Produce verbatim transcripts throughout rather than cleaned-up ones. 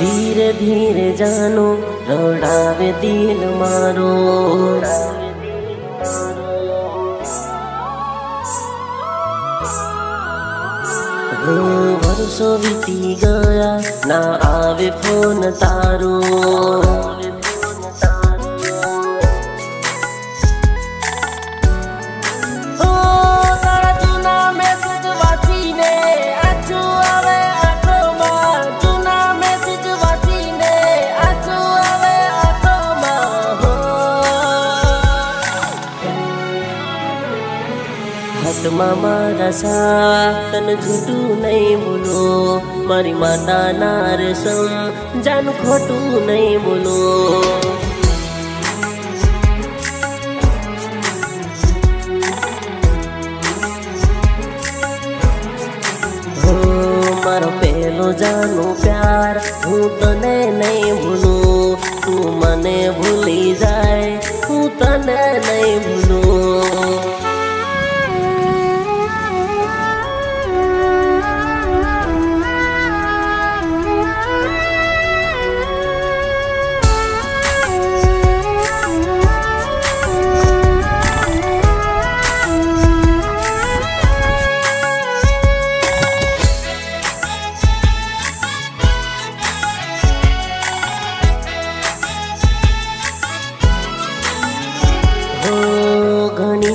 धीरे धीरे जानो रड़ावे दिल मारो। वर्षो बीती गया ना आवे फोन तारो। मारा सा तन झूठू नहीं बोलो, मारी माता नार सम जान खोटू नहीं बोलो। हो मारो पहलो जानो प्यार हूँ तने नहीं भूलो, तू मने भूली जाए हूँ तने नहीं भूलो।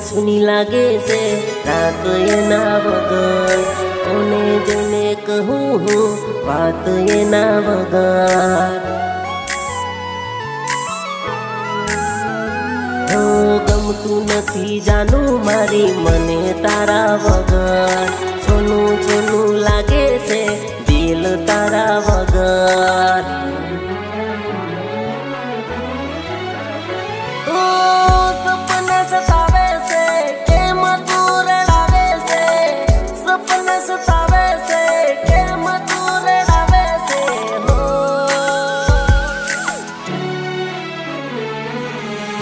सुनी लागे से रात ये ना वगर उन्हें जने कहूँ हूँ बात ये ना वगर। हो गम तू नथी जानू मारी मने तारा वगर, छोनू छोनू लागे से दिल तारा वगर।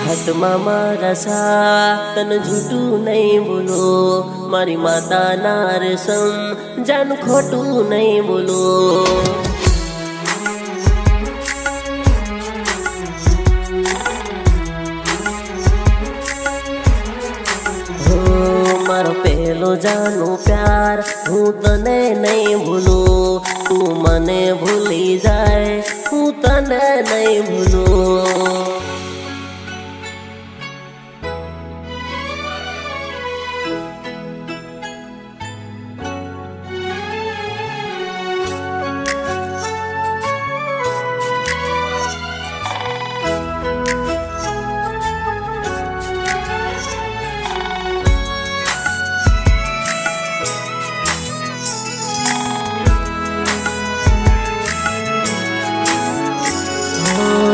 हतमा मारा सा तन झूठू नहीं बोलो, मारी माता नार सम जान खोटू नहीं बोलो। हो मारो पहलो जानो प्यार हूँ तने नहीं भूलो, तू मने भूली जाए हूँ तने नहीं भूलो।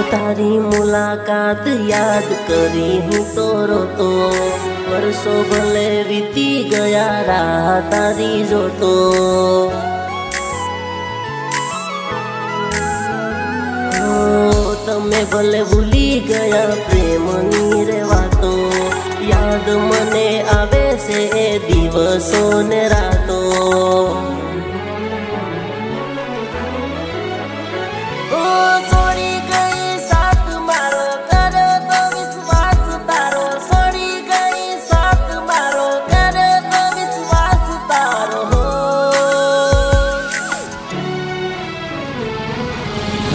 तारी मुलाकात याद करी हूँ तो रो तो, वर्षों भले बीती गया राह तारी जो तो। तमे भले भूली गया प्रेम नी रे वातो, याद मने आवे से दिवसों ने रातों।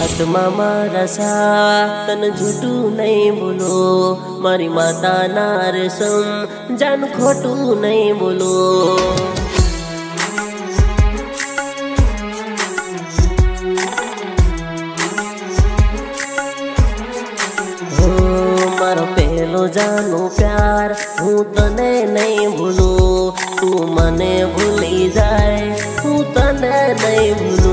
हतमा मारा सा तन झूठू नहीं बोलो, मारी माता नार सम जान खोटू नहीं बोलो। हो मारो पहलो जानो प्यार हूँ तने नहीं भूलो, तू मने भूली जाए हूँ तने नहीं भूलो।